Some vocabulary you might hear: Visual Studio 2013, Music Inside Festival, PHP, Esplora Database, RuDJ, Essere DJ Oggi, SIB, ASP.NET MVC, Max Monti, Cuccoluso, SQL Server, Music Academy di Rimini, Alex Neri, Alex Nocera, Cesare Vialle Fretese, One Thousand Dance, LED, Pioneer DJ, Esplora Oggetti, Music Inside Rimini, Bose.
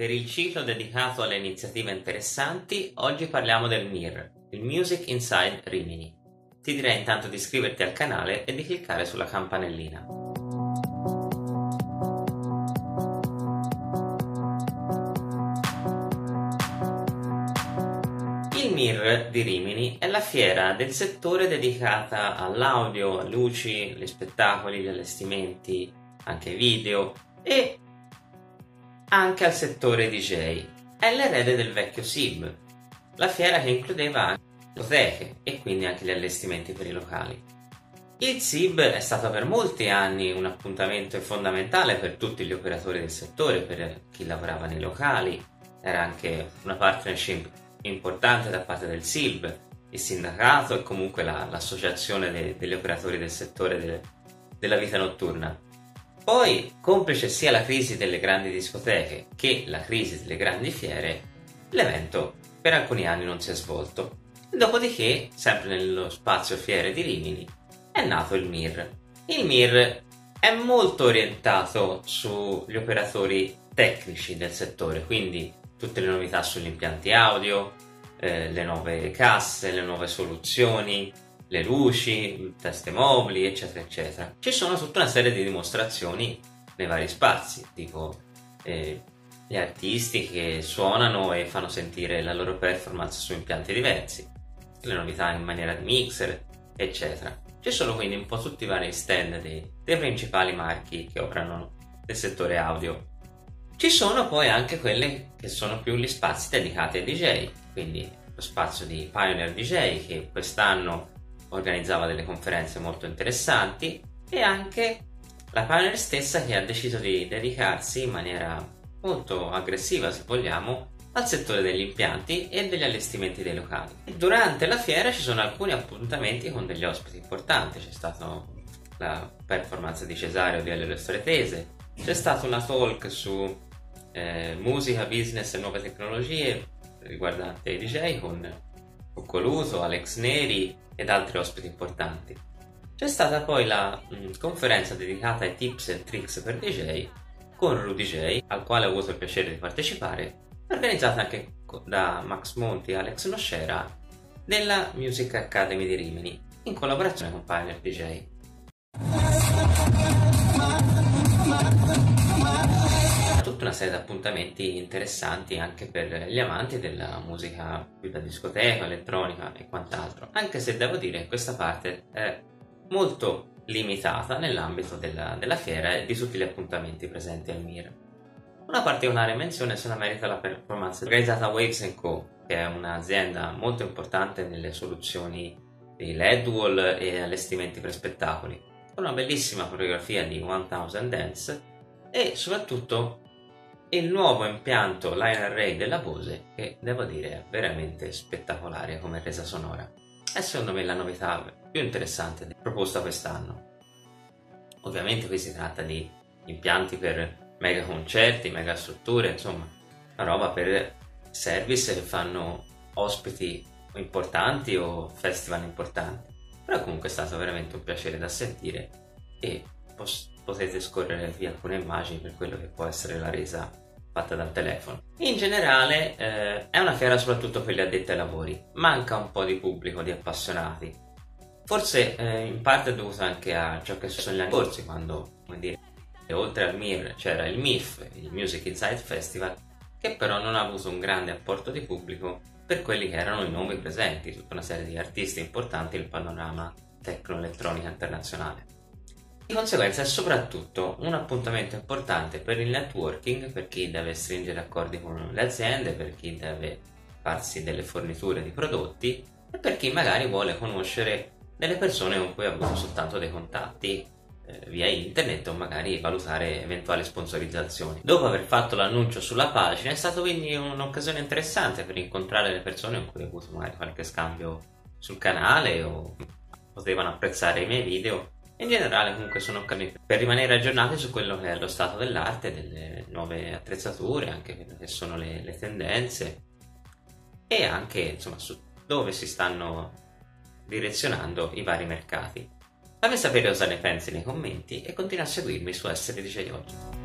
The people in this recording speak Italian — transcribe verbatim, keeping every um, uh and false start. Per il ciclo dedicato alle iniziative interessanti, oggi parliamo del M I R, il Music Inside Rimini. Ti direi intanto di iscriverti al canale e di cliccare sulla campanellina. Il M I R di Rimini è la fiera del settore dedicata all'audio, alle luci, agli spettacoli, agli allestimenti, anche ai video e anche al settore D J. È l'erede del vecchio S I B, la fiera che includeva anche le discoteche e quindi anche gli allestimenti per i locali. Il S I B è stato per molti anni un appuntamento fondamentale per tutti gli operatori del settore, per chi lavorava nei locali. Era anche una partnership importante da parte del S I B, il sindacato e comunque la, l'associazione de, degli operatori del settore de, della vita notturna. Poi, complice sia la crisi delle grandi discoteche che la crisi delle grandi fiere, l'evento per alcuni anni non si è svolto. Dopodiché, sempre nello spazio Fiere di Rimini, è nato il M I R. Il M I R è molto orientato sugli operatori tecnici del settore, quindi tutte le novità sugli impianti audio, eh, le nuove casse, le nuove soluzioni, le luci, teste mobili, eccetera eccetera. Ci sono tutta una serie di dimostrazioni nei vari spazi, tipo eh, gli artisti che suonano e fanno sentire la loro performance su impianti diversi, le novità in maniera di mixer, eccetera. Ci sono quindi un po' tutti i vari stand dei, dei principali marchi che operano nel settore audio. Ci sono poi anche quelli che sono più gli spazi dedicati ai D J, quindi lo spazio di Pioneer D J che quest'anno organizzava delle conferenze molto interessanti, e anche la Pioneer stessa che ha deciso di dedicarsi in maniera molto aggressiva, se vogliamo, al settore degli impianti e degli allestimenti dei locali. E durante la fiera ci sono alcuni appuntamenti con degli ospiti importanti. C'è stata la performance di Cesare Vialle Fretese, c'è stata una talk su eh, musica, business e nuove tecnologie riguardante i D J con Cuccoluso, Alex Neri ed altri ospiti importanti. C'è stata poi la mh, conferenza dedicata ai tips e tricks per D J con RuDJ, al quale ho avuto il piacere di partecipare, organizzata anche da Max Monti e Alex Nocera della Music Academy di Rimini, in collaborazione con Pioneer D J. Tutta una serie di appuntamenti interessanti anche per gli amanti della musica più da discoteca, elettronica e quant'altro, anche se devo dire che questa parte è molto limitata nell'ambito della, della fiera e di tutti gli appuntamenti presenti al M I R. Una particolare menzione se la merita la performance organizzata da Waves and Co, che è un'azienda molto importante nelle soluzioni di L E D wall e allestimenti per spettacoli, con una bellissima coreografia di One Thousand Dance e soprattutto il nuovo impianto Line Array della Bose, che devo dire è veramente spettacolare come resa sonora. È secondo me la novità più interessante proposta quest'anno. Ovviamente qui si tratta di impianti per mega concerti, mega strutture, insomma una roba per service che fanno ospiti importanti o festival importanti. Però comunque è stato veramente un piacere da sentire e potete scorrere via alcune immagini per quello che può essere la resa fatta dal telefono. In generale eh, è una fiera soprattutto per gli addetti ai lavori, manca un po' di pubblico, di appassionati, forse eh, in parte è dovuto anche a ciò che sono gli anni scorsi, quando, come dire, oltre al M I R c'era il M I F, il Music Inside Festival, che però non ha avuto un grande apporto di pubblico per quelli che erano i nomi presenti, tutta una serie di artisti importanti nel panorama tecno-elettronica internazionale. Di conseguenza è soprattutto un appuntamento importante per il networking, per chi deve stringere accordi con le aziende, per chi deve farsi delle forniture di prodotti e per chi magari vuole conoscere delle persone con cui ha avuto soltanto dei contatti eh, via internet, o magari valutare eventuali sponsorizzazioni. Dopo aver fatto l'annuncio sulla pagina è stata quindi un'occasione interessante per incontrare le persone con cui ho avuto magari qualche scambio sul canale o potevano apprezzare i miei video. In generale comunque sono occasioni per rimanere aggiornati su quello che è lo stato dell'arte, delle nuove attrezzature, anche quelle che sono le, le tendenze e anche insomma su dove si stanno direzionando i vari mercati. Fammi sapere cosa ne pensi nei commenti e continua a seguirmi su Essere D J Oggi.